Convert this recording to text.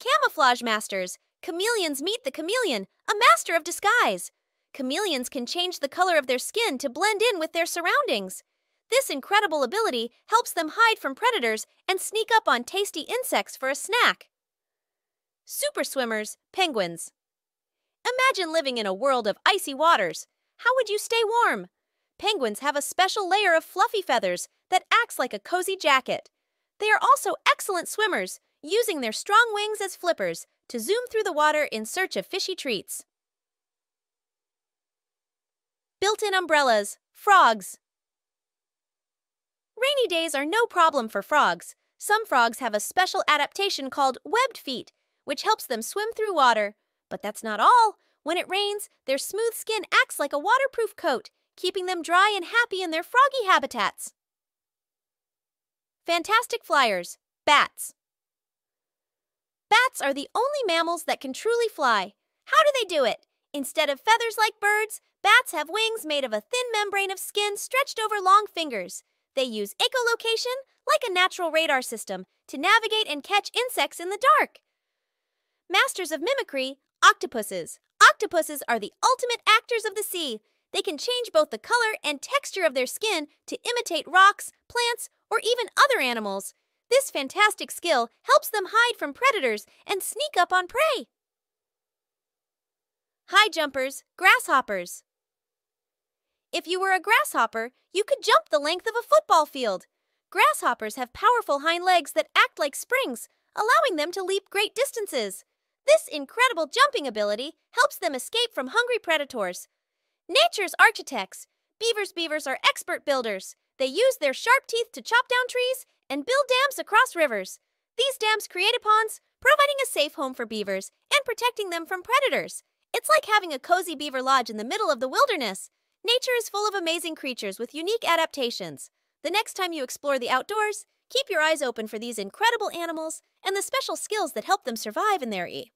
Camouflage masters. Chameleons meet the chameleon, a master of disguise. Chameleons can change the color of their skin to blend in with their surroundings. This incredible ability helps them hide from predators and sneak up on tasty insects for a snack. Super swimmers, penguins. Imagine living in a world of icy waters. How would you stay warm? Penguins have a special layer of fluffy feathers that acts like a cozy jacket. They are also excellent swimmers, using their strong wings as flippers to zoom through the water in search of fishy treats. Built-in umbrellas, frogs. Rainy days are no problem for frogs. Some frogs have a special adaptation called webbed feet, which helps them swim through water. But that's not all. When it rains, their smooth skin acts like a waterproof coat, keeping them dry and happy in their froggy habitats. Fantastic flyers, bats. Bats are the only mammals that can truly fly. How do they do it? Instead of feathers like birds, bats have wings made of a thin membrane of skin stretched over long fingers. They use echolocation, like a natural radar system, to navigate and catch insects in the dark. Masters of mimicry, octopuses. Octopuses are the ultimate actors of the sea. They can change both the color and texture of their skin to imitate rocks, plants, or even other animals. This fantastic skill helps them hide from predators and sneak up on prey. High jumpers, grasshoppers. If you were a grasshopper, you could jump the length of a football field. Grasshoppers have powerful hind legs that act like springs, allowing them to leap great distances. This incredible jumping ability helps them escape from hungry predators. Nature's architects. Beavers are expert builders. They use their sharp teeth to chop down trees and build dams across rivers. These dams create ponds, providing a safe home for beavers and protecting them from predators. It's like having a cozy beaver lodge in the middle of the wilderness. Nature is full of amazing creatures with unique adaptations. The next time you explore the outdoors, keep your eyes open for these incredible animals and the special skills that help them survive in their environment.